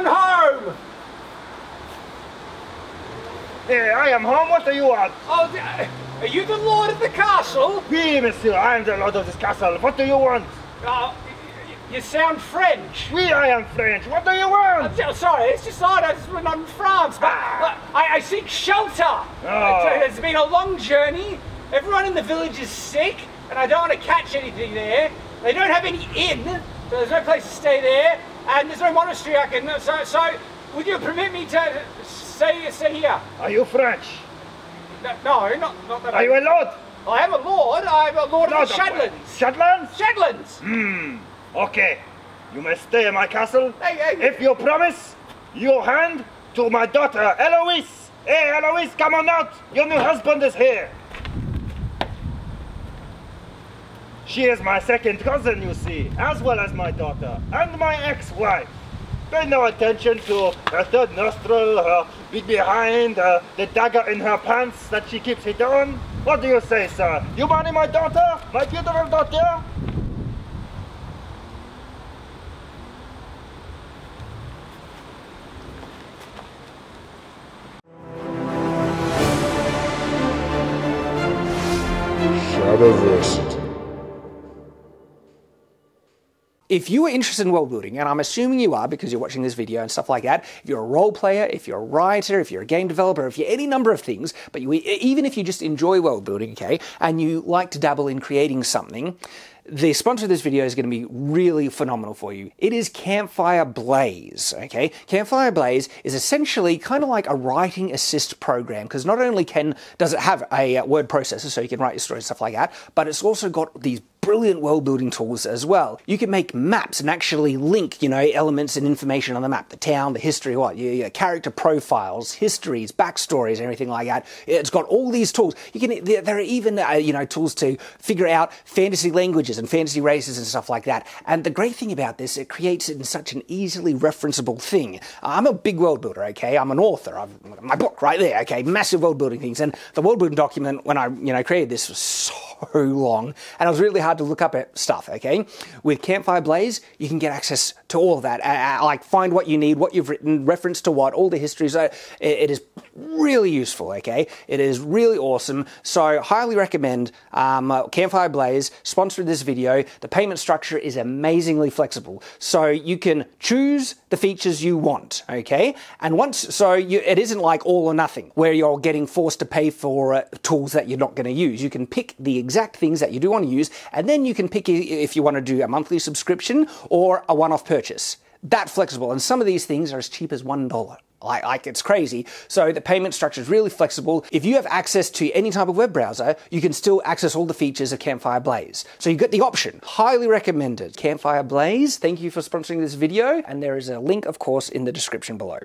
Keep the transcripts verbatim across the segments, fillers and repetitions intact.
and home! Yeah, I am home. What do you want? Oh, are you the lord of the castle? Oui, monsieur, I am the lord of this castle. What do you want? Uh, you sound French. Oui, I am French. What do you want? I'm so sorry, it's just hard. I'm France, but ah. I, I seek shelter. Oh. It's, it's been a long journey. Everyone in the village is sick, and I don't want to catch anything there. They don't have any inn, so there's no place to stay there, and there's no monastery I can. So, so would you permit me to stay, stay here? Are you French? No, no, not, not that. Are you a lord? I am a lord. I am a lord, lord of the Shadlands. Shadlands? Shadlands. Hmm. Okay. You may stay in my castle hey, hey. if you promise your hand to my daughter Eloise. Hey, Eloise, come on out. Your new husband is here. She is my second cousin, you see, as well as my daughter, and my ex-wife. Pay no attention to her third nostril, her beat behind, uh, the dagger in her pants that she keeps hidden on. What do you say, sir? You marry my daughter? My beautiful daughter? Shadiversity. If you are interested in world building, and I'm assuming you are because you're watching this video and stuff like that, if you're a role player, if you're a writer, if you're a game developer, if you're any number of things, but you, even if you just enjoy world building, okay, and you like to dabble in creating something, the sponsor of this video is going to be really phenomenal for you. It is Campfire Blaze, okay? Campfire Blaze is essentially kind of like a writing assist program, because not only can does it have a word processor so you can write your story and stuff like that, but it's also got these brilliant world-building tools as well. You can make maps and actually link, you know, elements and information on the map, the town, the history, what, your, your character profiles, histories, backstories, and everything like that. It's got all these tools. You can, there are even, uh, you know, tools to figure out fantasy languages and fantasy races and stuff like that. And the great thing about this, it creates it in such an easily referenceable thing. I'm a big world builder, okay? I'm an author. I've, my book right there, okay? Massive world building things. And the world building document when I, you know, created this was so long, and it was really hard to look up at stuff, okay? With Campfire Blaze, you can get access to all of that. Uh, like find what you need, what you've written, reference to what, all the histories. Uh, it, it is really useful, okay? It is really awesome. So highly recommend um, uh, Campfire Blaze, sponsored this video. Video. The payment structure is amazingly flexible, so you can choose the features you want, okay? And once, so you, it isn't like all or nothing, where you're getting forced to pay for uh, tools that you're not going to use. You can pick the exact things that you do want to use, and then you can pick if you want to do a monthly subscription or a one-off purchase. That flexible, and some of these things are as cheap as one dollar. Like, like it's crazy. So the payment structure is really flexible. If you have access to any type of web browser, you can still access all the features of Campfire Blaze. So you've got the option. Highly recommended. Campfire Blaze, thank you for sponsoring this video. And there is a link, of course, in the description below.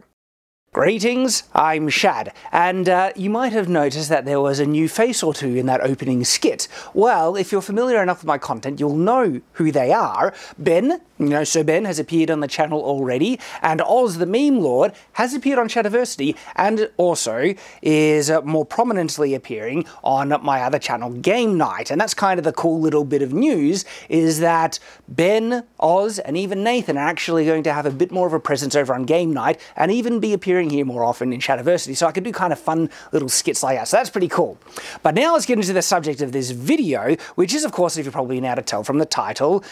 Greetings, I'm Shad, and uh, you might have noticed that there was a new face or two in that opening skit. Well, if you're familiar enough with my content, you'll know who they are. Ben, you know, Sir Ben has appeared on the channel already, and Oz the Meme Lord has appeared on Shadiversity, and also is uh, more prominently appearing on my other channel, Game Knight. And that's kind of the cool little bit of news, is that Ben, Oz, and even Nathan are actually going to have a bit more of a presence over on Game Night, and even be appearing here more often in Shadiversity, so I could do kind of fun little skits like that, so that's pretty cool. But now let's get into the subject of this video, which is, of course, if you're probably now to tell from the title,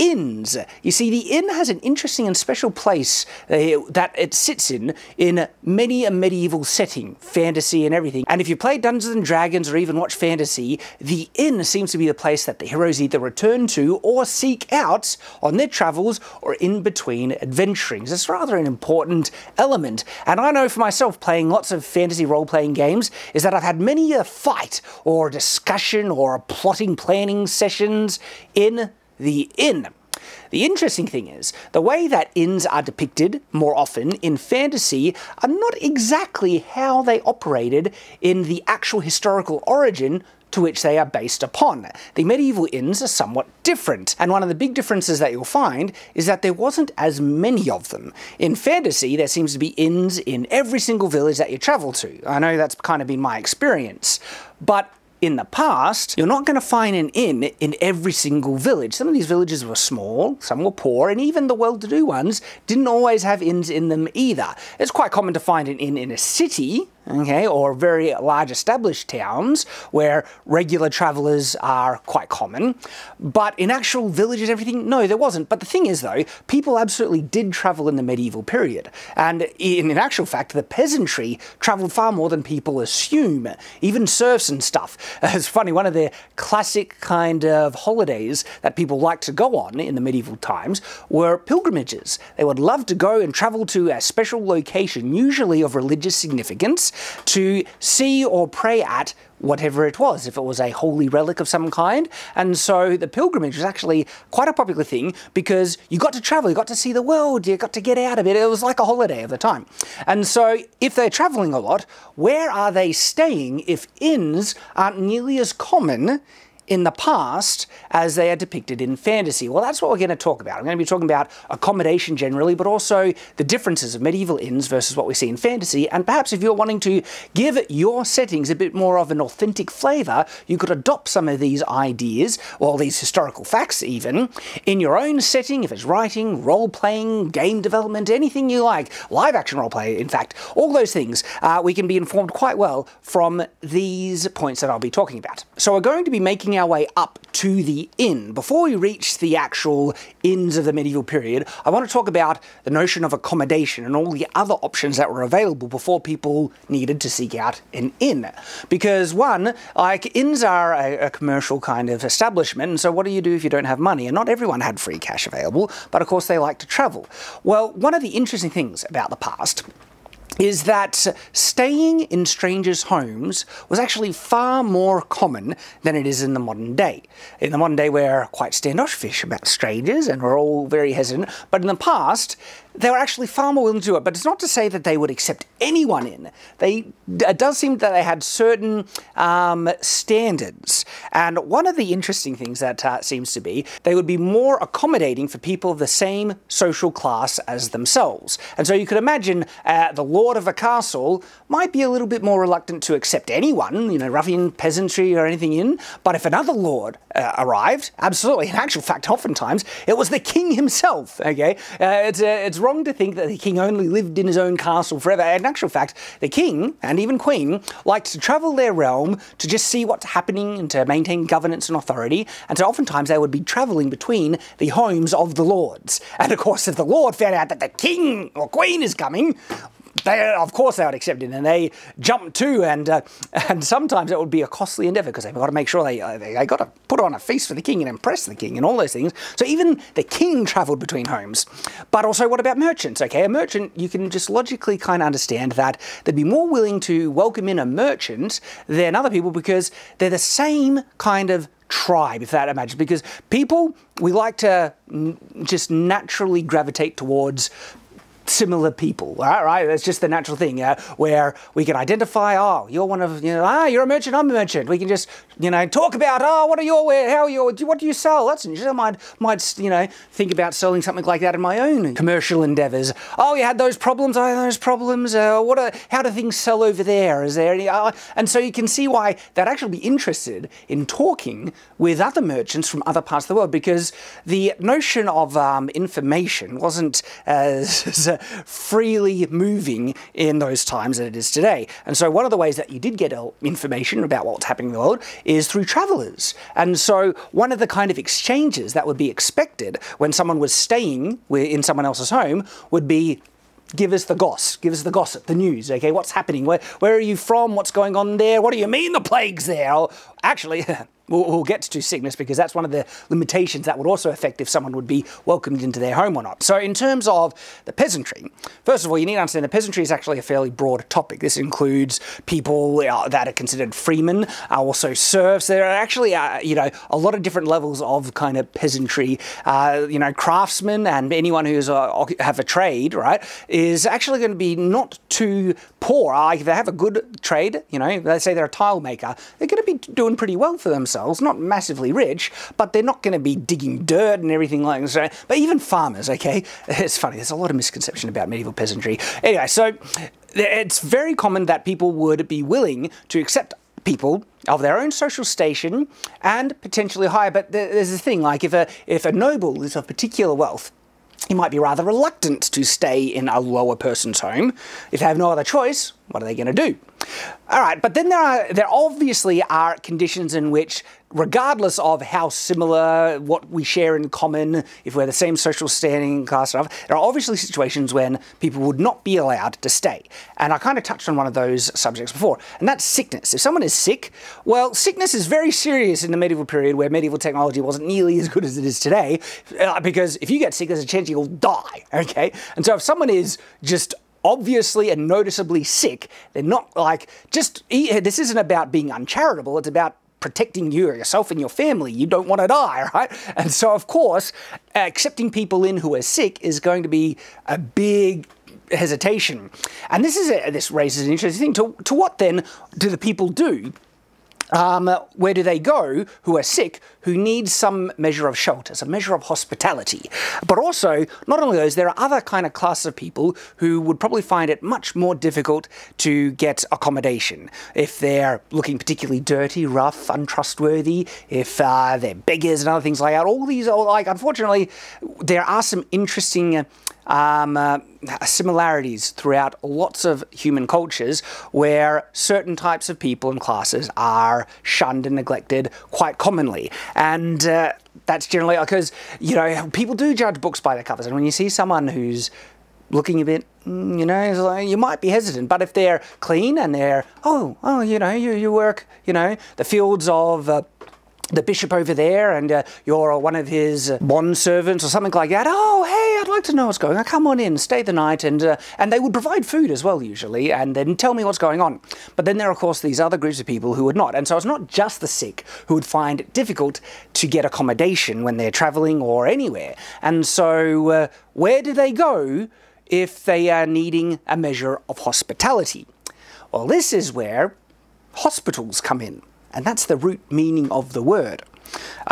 inns. You see, the inn has an interesting and special place uh, that it sits in, in many a medieval setting, fantasy and everything. And if you play Dungeons and Dragons or even watch fantasy, the inn seems to be the place that the heroes either return to or seek out on their travels or in between adventurings. It's rather an important element. And I know for myself, playing lots of fantasy role-playing games, is that I've had many a fight or discussion or plotting planning sessions in the inn. The interesting thing is, the way that inns are depicted more often in fantasy are not exactly how they operated in the actual historical origin to which they are based upon. The medieval inns are somewhat different, and one of the big differences that you'll find is that there wasn't as many of them. In fantasy, there seems to be inns in every single village that you travel to. I know that's kind of been my experience, but in the past, you're not going to find an inn in every single village. Some of these villages were small, some were poor, and even the well-to-do ones didn't always have inns in them either. It's quite common to find an inn in a city, okay, or very large established towns where regular travelers are quite common. But in actual villages, everything, no, there wasn't. But the thing is though, people absolutely did travel in the medieval period. And in, in actual fact, the peasantry traveled far more than people assume, even serfs and stuff. It's funny, one of the classic kind of holidays that people liked to go on in the medieval times were pilgrimages. They would love to go and travel to a special location, usually of religious significance, to see or pray at whatever it was, if it was a holy relic of some kind. And so the pilgrimage was actually quite a popular thing because you got to travel, you got to see the world, you got to get out of it. It was like a holiday of the time. And so if they're traveling a lot, where are they staying if inns aren't nearly as common in the past as they are depicted in fantasy? Well, that's what we're going to talk about. I'm going to be talking about accommodation generally, but also the differences of medieval inns versus what we see in fantasy. And perhaps if you're wanting to give your settings a bit more of an authentic flavor, you could adopt some of these ideas, or these historical facts even, in your own setting, if it's writing, role-playing, game development, anything you like, live-action role-play, in fact, all those things, uh, we can be informed quite well from these points that I'll be talking about. So we're going to be making our way up to the inn. Before we reach the actual inns of the medieval period, I want to talk about the notion of accommodation and all the other options that were available before people needed to seek out an inn. Because one, like, inns are a, a commercial kind of establishment, and so what do you do if you don't have money? And not everyone had free cash available, but of course they like to travel. Well, one of the interesting things about the past is that staying in strangers' homes was actually far more common than it is in the modern day. In the modern day, we're quite standoffish about strangers and we're all very hesitant, but in the past, they were actually far more willing to do it. But it's not to say that they would accept anyone in. They, it does seem that they had certain um, standards. And one of the interesting things that uh, seems to be, they would be more accommodating for people of the same social class as themselves. And so you could imagine uh, the lord of a castle might be a little bit more reluctant to accept anyone, you know, ruffian, peasantry or anything in. But if another lord uh, arrived, absolutely, in actual fact, oftentimes, it was the king himself, okay? Uh, it's, uh, it's wrong to think that the king only lived in his own castle forever. In actual fact, the king, and even queen, liked to travel their realm to just see what's happening and to maintain governance and authority, and so oftentimes they would be travelling between the homes of the lords. And of course, if the lord found out that the king or queen is coming, they, of course they would accept it, and they jumped too, and uh, and sometimes it would be a costly endeavour because they've got to make sure they, uh, they, they got to put on a feast for the king and impress the king and all those things. So even the king travelled between homes. But also, what about merchants? Okay, a merchant, you can just logically kind of understand that they'd be more willing to welcome in a merchant than other people because they're the same kind of tribe, if that imagines, because people, we like to just naturally gravitate towards similar people, right? right? That's just the natural thing, uh, where we can identify, oh, you're one of, you know, ah, you're a merchant, I'm a merchant. We can just, you know, talk about, oh, what are your, how are your, what do you sell? That's interesting. I might, might, you know, think about selling something like that in my own commercial endeavours. Oh, you had those problems, I had those problems. Uh, what are, how do things sell over there? Is there any, uh, and so you can see why they'd actually be interested in talking with other merchants from other parts of the world, because the notion of um, information wasn't as freely moving in those times than it is today. And so one of the ways that you did get information about what's happening in the world is through travellers. And so one of the kind of exchanges that would be expected when someone was staying in someone else's home would be, give us the goss, give us the gossip, the news, okay, what's happening, where, where are you from, what's going on there, what do you mean the plague's there? Or, actually, we'll, we'll get to sickness because that's one of the limitations that would also affect if someone would be welcomed into their home or not. So in terms of the peasantry, first of all, you need to understand the peasantry is actually a fairly broad topic. This includes people uh, that are considered freemen, uh, also serfs. There are actually, uh, you know, a lot of different levels of kind of peasantry. Uh, you know, craftsmen and anyone who's uh, have a trade, right, is actually going to be not too poor. Uh, if they have a good trade, you know, let's say they're a tile maker, they're going to be doing pretty well for themselves. Not massively rich, but they're not going to be digging dirt and everything like that. But even farmers, okay? It's funny, there's a lot of misconception about medieval peasantry. Anyway, so it's very common that people would be willing to accept people of their own social station and potentially higher. But there's a thing, like if a, if a noble is of particular wealth, he might be rather reluctant to stay in a lower person's home. If they have no other choice, what are they going to do? All right, but then there are there obviously are conditions in which, regardless of how similar, what we share in common, if we're the same social standing class stuff, there are obviously situations when people would not be allowed to stay. And I kind of touched on one of those subjects before, and that's sickness. If someone is sick, well, sickness is very serious in the medieval period where medieval technology wasn't nearly as good as it is today, because if you get sick, there's a chance you'll die, okay? And so if someone is just obviously and noticeably sick, they're not like, just, this isn't about being uncharitable, it's about protecting you or yourself and your family. You don't want to die, right? And so, of course, accepting people in who are sick is going to be a big hesitation. And this is a, this raises an interesting thing. To, to what, then, do the people do? Um, where do they go who are sick, who need some measure of shelter, some measure of hospitality? But also, not only those, there are other kind of classes of people who would probably find it much more difficult to get accommodation. If they're looking particularly dirty, rough, untrustworthy, if uh, they're beggars and other things like that, all these, all, like, unfortunately, there are some interesting uh, Um, uh, similarities throughout lots of human cultures where certain types of people and classes are shunned and neglected quite commonly. And uh, that's generally because, you know, people do judge books by their covers. And when you see someone who's looking a bit, you know, you might be hesitant. But if they're clean and they're, oh, oh, you know, you, you work, you know, the fields of Uh, the bishop over there, and uh, you're one of his bond servants or something like that. Oh, hey, I'd like to know what's going on. Come on in, stay the night, and uh, and they would provide food as well usually, and then tell me what's going on. But then there are, of course, these other groups of people who would not, and so it's not just the sick who would find it difficult to get accommodation when they're traveling or anywhere. And so uh, where do they go if they are needing a measure of hospitality? Well, this is where hospitals come in. And that's the root meaning of the word.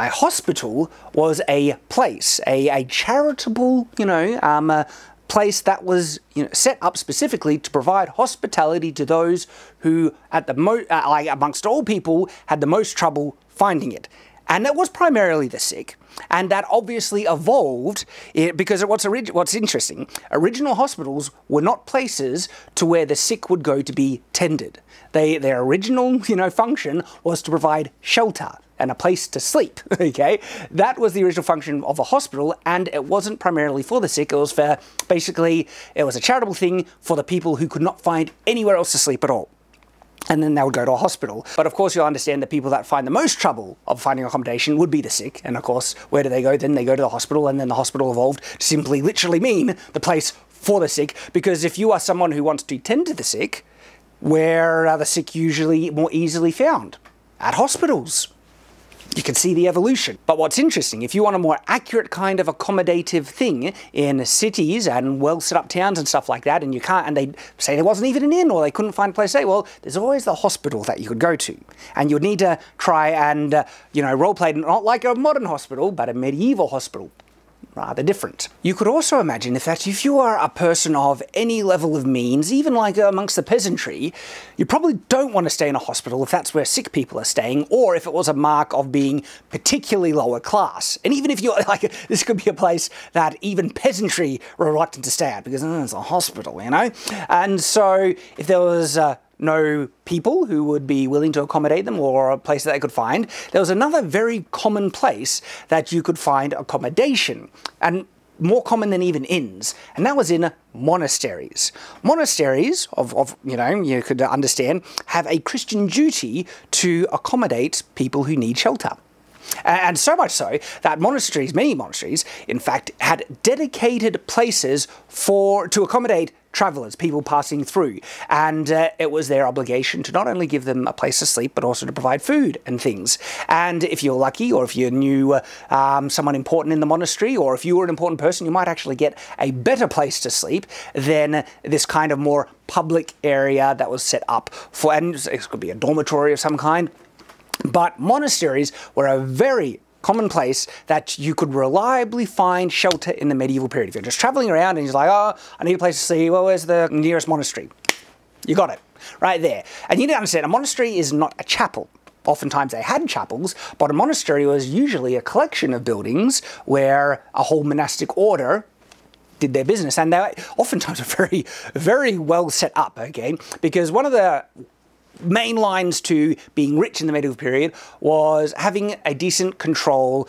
A hospital was a place, a, a charitable, you know, um, a place that was, you know, set up specifically to provide hospitality to those who, at the mo uh, like amongst all people, had the most trouble finding it. And that was primarily the sick. And that obviously evolved because what's, orig what's interesting, original hospitals were not places to where the sick would go to be tended. They, their original, you know, function was to provide shelter and a place to sleep, okay? That was the original function of a hospital, and it wasn't primarily for the sick. It was for, basically, it was a charitable thing for the people who could not find anywhere else to sleep at all. And then they would go to a hospital. But of course, you'll understand that people that find the most trouble of finding accommodation would be the sick. And of course, where do they go? Then they go to the hospital, and then the hospital evolved to simply literally mean the place for the sick. Because if you are someone who wants to tend to the sick, where are the sick usually more easily found? At hospitals. You can see the evolution. But what's interesting, if you want a more accurate kind of accommodative thing in cities and well-set-up towns and stuff like that, and you can't, and they say there wasn't even an inn or they couldn't find a place to stay, well, there's always the hospital that you could go to. And you'd need to try and, uh, you know, role-play, not like a modern hospital, but a medieval hospital. Rather different. You could also imagine the fact if you are a person of any level of means, even like amongst the peasantry, you probably don't want to stay in a hospital if that's where sick people are staying, or if it was a mark of being particularly lower class. And even if you're like, this could be a place that even peasantry were reluctant to stay at because oh, it's a hospital, you know? And so if there was uh, no people who would be willing to accommodate them or a place that they could find, there was another very common place that you could find accommodation, and more common than even inns, and that was in monasteries. Monasteries, of, of you know, you could understand, have a Christian duty to accommodate people who need shelter. And so much so that monasteries, many monasteries, in fact, had dedicated places for to accommodate travellers, people passing through. And uh, it was their obligation to not only give them a place to sleep, but also to provide food and things. And if you're lucky, or if you knew uh, um, someone important in the monastery, or if you were an important person, you might actually get a better place to sleep than this kind of more public area that was set up for, and it could be a dormitory of some kind. But monasteries were a very common place that you could reliably find shelter in the medieval period. If you're just traveling around and you're like, oh, I need a place to see, well, where's the nearest monastery? You got it. right there. And you need to understand, a monastery is not a chapel. Oftentimes they had chapels, but a monastery was usually a collection of buildings where a whole monastic order did their business, and they oftentimes are very, very well set up, okay? Because one of the main lines to being rich in the medieval period was having a decent control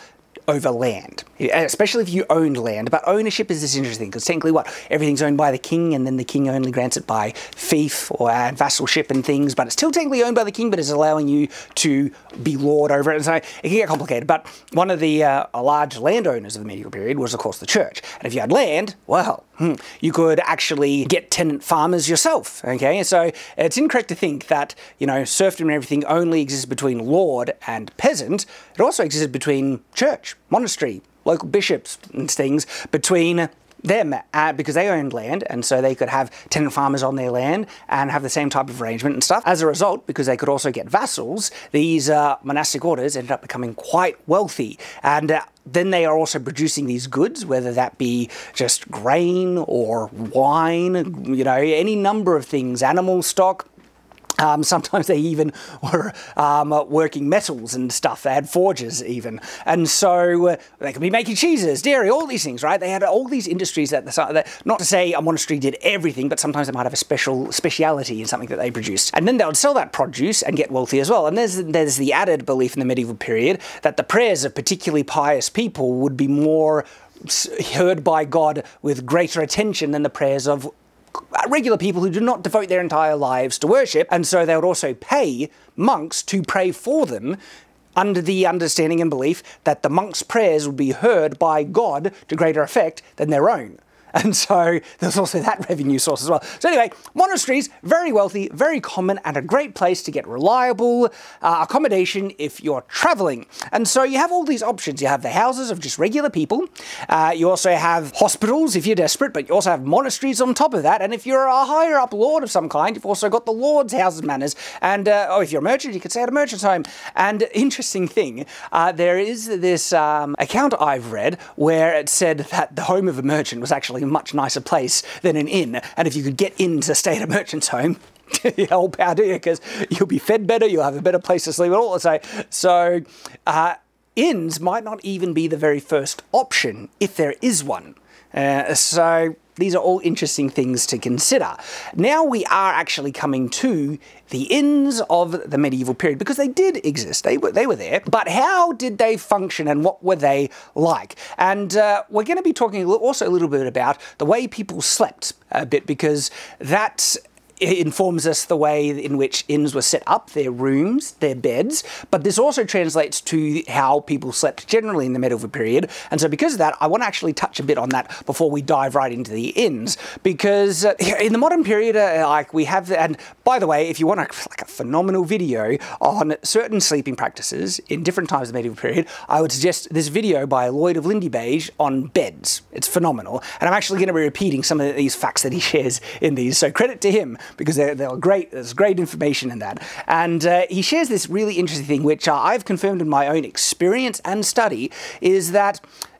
over land, especially if you owned land. But ownership is this interesting, because technically what? Everything's owned by the king, and then the king only grants it by fief or uh, vassalship and things, but it's still technically owned by the king, but it's allowing you to be lord over it. And so it can get complicated. But one of the uh, large landowners of the medieval period was, of course, the church. And if you had land, well, hmm, you could actually get tenant farmers yourself, okay? And so it's incorrect to think that, you know, serfdom and everything only exists between lord and peasant. It also existed between church, monastery, local bishops and things, between them, uh, because they owned land, and so they could have tenant farmers on their land and have the same type of arrangement and stuff. As a result, because they could also get vassals, these uh, monastic orders ended up becoming quite wealthy, and uh, then they are also producing these goods, whether that be just grain or wine, you know, any number of things, animal stock. Um, sometimes they even were um, working metals and stuff. They had forges even. And so uh, they could be making cheeses, dairy, all these things, right? They had all these industries at the start. Not to say a monastery did everything, but sometimes they might have a special speciality in something that they produced. And then they would sell that produce and get wealthy as well. And there's, there's the added belief in the medieval period that the prayers of particularly pious people would be more heard by God with greater attention than the prayers of regular people who do not devote their entire lives to worship, and so they would also pay monks to pray for them, under the understanding and belief that the monks' prayers would be heard by God to greater effect than their own. And so there's also that revenue source as well. So anyway, monasteries, very wealthy, very common, and a great place to get reliable uh, accommodation if you're traveling. And so you have all these options. You have the houses of just regular people. Uh, you also have hospitals if you're desperate, but you also have monasteries on top of that. And if you're a higher up lord of some kind, you've also got the lord's houses, manors. And uh, oh, if you're a merchant, you could stay at a merchant's home. And interesting thing, uh, there is this um, account I've read where it said that the home of a merchant was actually a much nicer place than an inn, and if you could get in to stay at a merchant's home, all power to you, because you'll be fed better, you'll have a better place to sleep at all. So, so uh, inns might not even be the very first option, if there is one. Uh, so these are all interesting things to consider. Now we are actually coming to the inns of the medieval period, because they did exist, they were, they were there, but how did they function and what were they like? And uh, we're going to be talking also a little bit about the way people slept a bit, because that informs us the way in which inns were set up, their rooms, their beds, but this also translates to how people slept generally in the medieval period. And so because of that, I want to actually touch a bit on that before we dive right into the inns, because uh, in the modern period, uh, like we have, and by the way, if you want a, like a phenomenal video on certain sleeping practices in different times of the medieval period, I would suggest this video by Lloyd of Lindybeige on beds. It's phenomenal. And I'm actually going to be repeating some of these facts that he shares in these, so credit to him, because they're, they're great. There's great information in that. And uh, he shares this really interesting thing, which uh, I've confirmed in my own experience and study, is that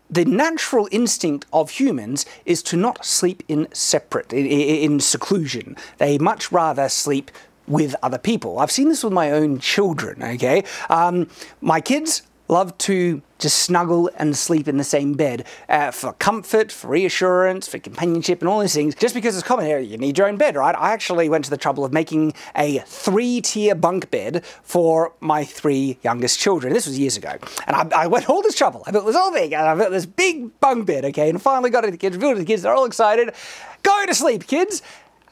the natural instinct of humans is to not sleep in separate, in, in seclusion. They much rather sleep with other people. I've seen this with my own children, okay? Um, my kids love to just snuggle and sleep in the same bed uh, for comfort, for reassurance, for companionship and all these things. Just because it's common here, you need your own bed, right? I actually went to the trouble of making a three-tier bunk bed for my three youngest children. This was years ago. And I, I went all this trouble. I built this whole thing, and I built this big bunk bed, okay? And finally got it to the kids, built it to the kids, they're all excited. Go to sleep, kids!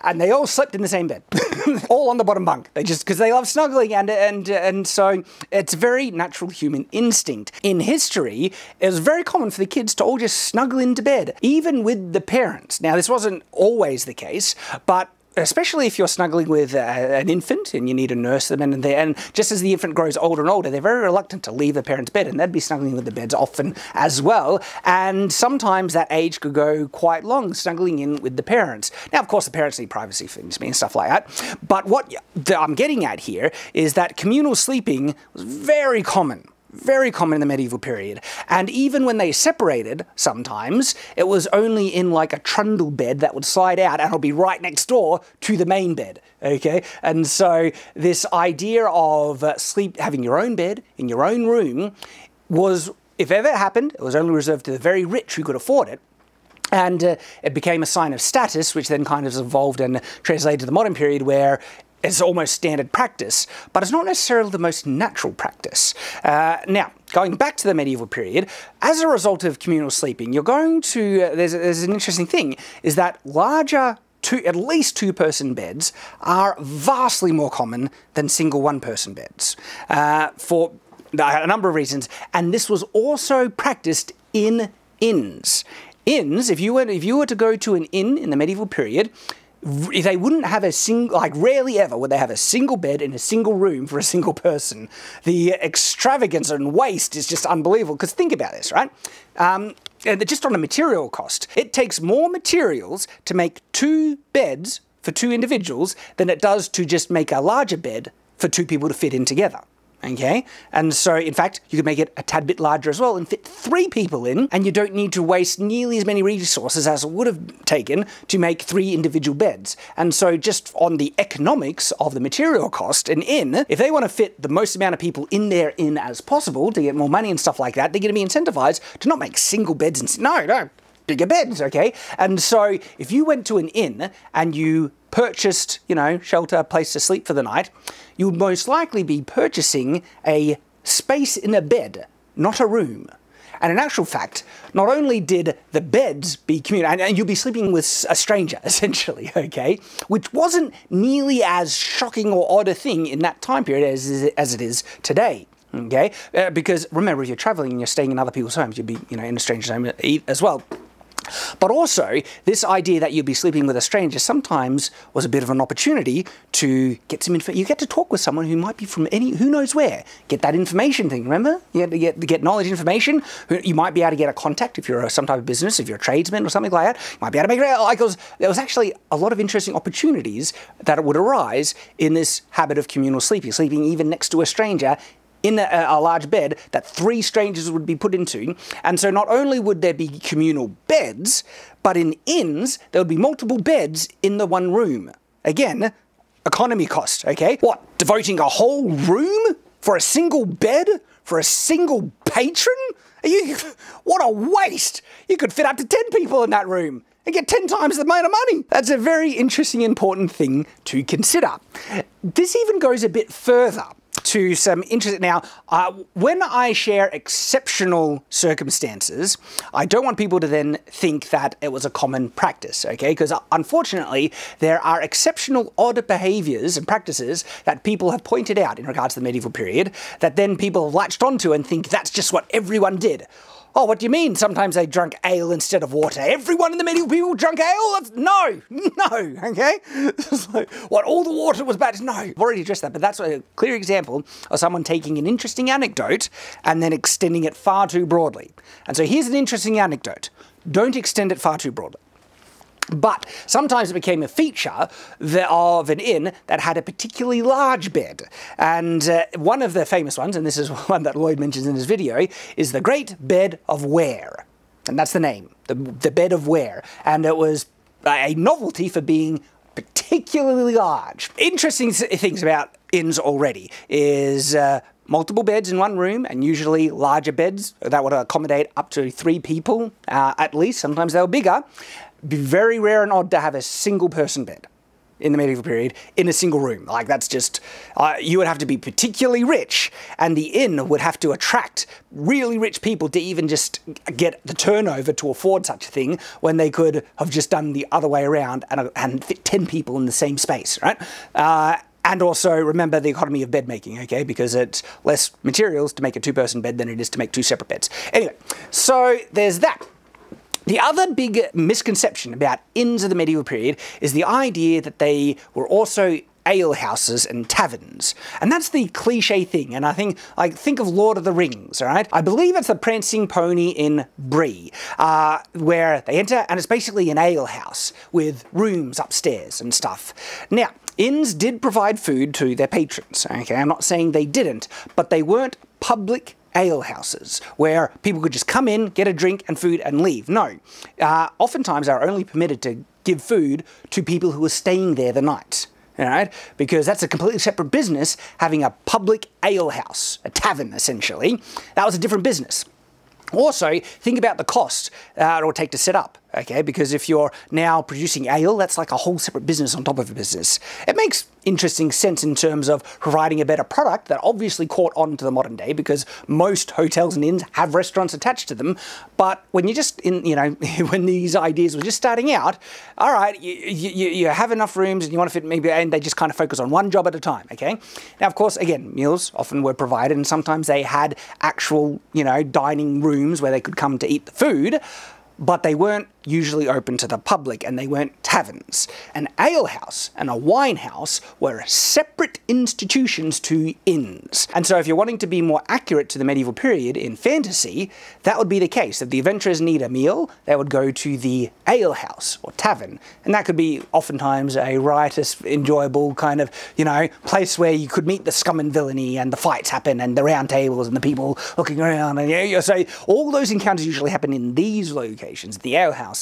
And they all slept in the same bed, all on the bottom bunk. They just, because they love snuggling, and and and so it's very natural human instinct. In history, it was very common for the kids to all just snuggle into bed, even with the parents. Now, this wasn't always the case, but especially if you're snuggling with uh, an infant and you need to nurse them, and, and just as the infant grows older and older, they're very reluctant to leave the parents' bed, and they'd be snuggling with the beds often as well, and sometimes that age could go quite long, snuggling in with the parents. Now, of course, the parents need privacy things and stuff like that, but what I'm getting at here is that communal sleeping was very common. very common in the medieval period. And even when they separated, sometimes, it was only in like a trundle bed that would slide out and it'll be right next door to the main bed, okay? And so this idea of uh, sleep, having your own bed in your own room was, if ever it happened, it was only reserved to the very rich who could afford it. And uh, it became a sign of status, which then kind of evolved and translated to the modern period where it's almost standard practice, but it's not necessarily the most natural practice. Uh, now, going back to the medieval period, as a result of communal sleeping, you're going to, uh, there's, there's an interesting thing, is that larger two, at least two-person beds are vastly more common than single one-person beds uh, for a number of reasons, and this was also practiced in inns. Inns, if you were, if you were to go to an inn in the medieval period, they wouldn't have a single, like rarely ever would they have a single bed in a single room for a single person. The extravagance and waste is just unbelievable, because think about this, right? Um, just on a material cost, it takes more materials to make two beds for two individuals than it does to just make a larger bed for two people to fit in together. Okay, and so in fact, you could make it a tad bit larger as well and fit three people in, and you don't need to waste nearly as many resources as it would have taken to make three individual beds. And so just on the economics of the material cost, an inn, if they want to fit the most amount of people in their inn as possible to get more money and stuff like that, they're going to be incentivized to not make single beds and, no, no, bigger beds, okay? And so if you went to an inn and you purchased, you know, shelter, place to sleep for the night, you would most likely be purchasing a space in a bed, not a room. And in actual fact, not only did the beds be communal, and, and you'd be sleeping with a stranger, essentially, okay? Which wasn't nearly as shocking or odd a thing in that time period as, as it is today. Okay? Uh, because remember, if you're traveling and you're staying in other people's homes, you'd be, you know, in a stranger's home as well. But also, this idea that you'd be sleeping with a stranger sometimes was a bit of an opportunity to get some info. You get to talk with someone who might be from any, who knows where. Get that information thing, remember? You had to get, get knowledge, information. You might be able to get a contact if you're some type of business, if you're a tradesman or something like that. You might be able to make it. Like it was, there was actually a lot of interesting opportunities that would arise in this habit of communal sleeping, sleeping even next to a stranger in a, a large bed that three strangers would be put into. And so not only would there be communal beds, but in inns, there would be multiple beds in the one room. Again, economy cost, okay? What, devoting a whole room for a single bed? For a single patron? Are you, what a waste! You could fit up to ten people in that room and get ten times the amount of money. That's a very interesting, important thing to consider. This even goes a bit further to some interest. Now, uh, when I share exceptional circumstances, I don't want people to then think that it was a common practice, okay? Because uh, unfortunately, there are exceptional odd behaviors and practices that people have pointed out in regards to the medieval period that then people have latched onto and think that's just what everyone did. Oh, what do you mean? Sometimes they drank ale instead of water. Everyone in the medieval people drank ale? That's, no, no, okay? It's like, what, all the water was bad? No, I've already addressed that, but that's a clear example of someone taking an interesting anecdote and then extending it far too broadly. And so here's an interesting anecdote. Don't extend it far too broadly. But sometimes it became a feature of an inn that had a particularly large bed. And uh, one of the famous ones, and this is one that Lloyd mentions in his video, is the Great Bed of Ware. And that's the name, the, the Bed of Ware. And it was a novelty for being particularly large. Interesting things about inns already is uh, multiple beds in one room, and usually larger beds that would accommodate up to three people uh, at least. Sometimes they were bigger. Be very rare and odd to have a single person bed in the medieval period in a single room. Like that's just, uh, you would have to be particularly rich, and the inn would have to attract really rich people to even just get the turnover to afford such a thing when they could have just done the other way around and, uh, and fit ten people in the same space, right? Uh, And also, remember the economy of bed making, okay? Because it's less materials to make a two-person bed than it is to make two separate beds. Anyway, so there's that. The other big misconception about inns of the medieval period is the idea that they were also alehouses and taverns. And that's the cliche thing, and I think, like, think of Lord of the Rings, all right? I believe it's the Prancing Pony in Bree, uh, where they enter, and it's basically an alehouse with rooms upstairs and stuff. Now, inns did provide food to their patrons, okay? I'm not saying they didn't, but they weren't public alehouses where people could just come in, get a drink and food and leave. No, uh, oftentimes are only permitted to give food to people who are staying there the night. All right, because that's a completely separate business, having a public alehouse, a tavern essentially. That was a different business. Also, think about the cost uh, it'll take to set up, okay? Because if you're now producing ale, that's like a whole separate business on top of a business. It makes interesting sense in terms of providing a better product that obviously caught on to the modern day because most hotels and inns have restaurants attached to them. But when you're just in, you know, when these ideas were just starting out, all right, you, you, you have enough rooms and you want to fit maybe, and they just kind of focus on one job at a time, okay? Now, of course, again, meals often were provided and sometimes they had actual, you know, dining rooms where they could come to eat the food, but they weren't usually open to the public and they weren't taverns. An alehouse and a wine house were separate institutions to inns. And so if you're wanting to be more accurate to the medieval period in fantasy, that would be the case. If the adventurers need a meal, they would go to the alehouse or tavern. And that could be oftentimes a riotous, enjoyable kind of, you know, place where you could meet the scum and villainy and the fights happen and the round tables and the people looking around. And yeah, so all those encounters usually happen in these locations, the alehouse.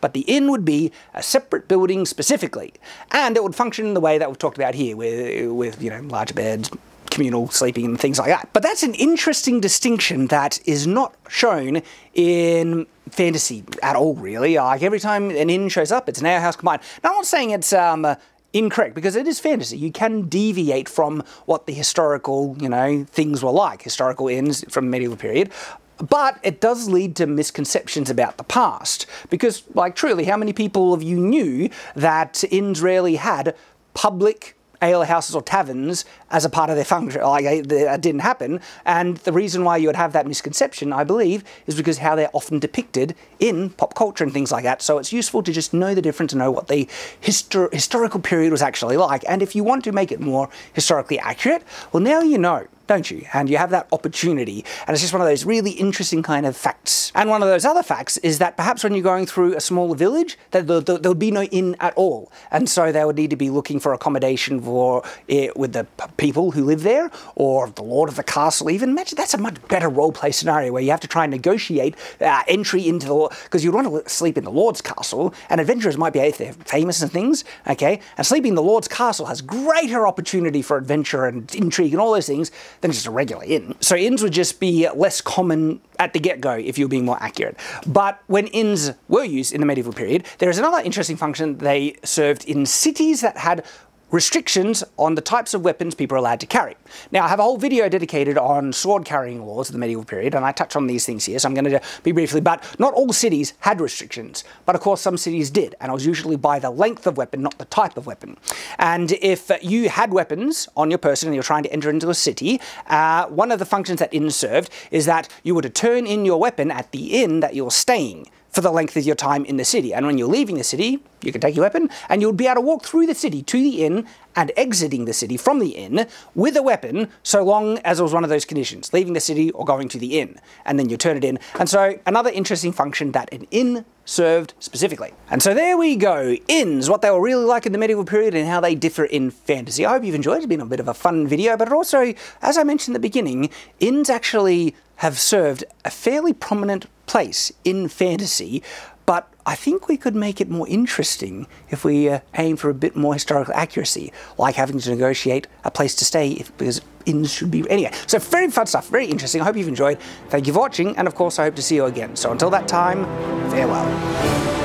But the inn would be a separate building specifically, and it would function in the way that we've talked about here with, with you know, large beds, communal sleeping and things like that. But that's an interesting distinction that is not shown in fantasy at all, really. Like, every time an inn shows up, it's an alehouse combined. Now, I'm not saying it's um, uh, incorrect, because it is fantasy. You can deviate from what the historical, you know, things were like, historical inns from the medieval period. But it does lead to misconceptions about the past, because, like, truly, how many people of you knew that inns rarely had public alehouses or taverns as a part of their function? Like, that didn't happen. And the reason why you would have that misconception, I believe, is because how they're often depicted in pop culture and things like that. So it's useful to just know the difference and know what the histor historical period was actually like. And if you want to make it more historically accurate, well, now you know, don't you? And you have that opportunity. And it's just one of those really interesting kind of facts. And one of those other facts is that perhaps when you're going through a smaller village, that there, there, there would be no inn at all. And so they would need to be looking for accommodation for it with the people who live there, or the lord of the castle even. Imagine, that's a much better role-play scenario where you have to try and negotiate uh, entry into the, because you'd want to sleep in the lord's castle, and adventurers might be, if they're famous and things, okay? And sleeping in the lord's castle has greater opportunity for adventure and intrigue and all those things than just a regular inn. So inns would just be less common at the get-go if you're being more accurate. But when inns were used in the medieval period, there is another interesting function they served in cities that had restrictions on the types of weapons people are allowed to carry. Now, I have a whole video dedicated on sword-carrying laws of the medieval period, and I touch on these things here, so I'm going to be briefly, but not all cities had restrictions, but of course some cities did, and it was usually by the length of weapon, not the type of weapon. And if you had weapons on your person and you're trying to enter into a city, uh, one of the functions that inns served is that you were to turn in your weapon at the inn that you're staying for the length of your time in the city. And when you're leaving the city, you can take your weapon, and you'll be able to walk through the city to the inn and exiting the city from the inn with a weapon, so long as it was one of those conditions, leaving the city or going to the inn, and then you turn it in. And so another interesting function that an inn served specifically. And so there we go, inns, what they were really like in the medieval period and how they differ in fantasy. I hope you've enjoyed it. It's been a bit of a fun video, but also, as I mentioned at the beginning, inns actually have served a fairly prominent place in fantasy, but I think we could make it more interesting if we uh, aim for a bit more historical accuracy, like having to negotiate a place to stay if, because inns should be... Anyway, so very fun stuff, very interesting. I hope you've enjoyed. Thank you for watching, and of course I hope to see you again. So until that time, farewell.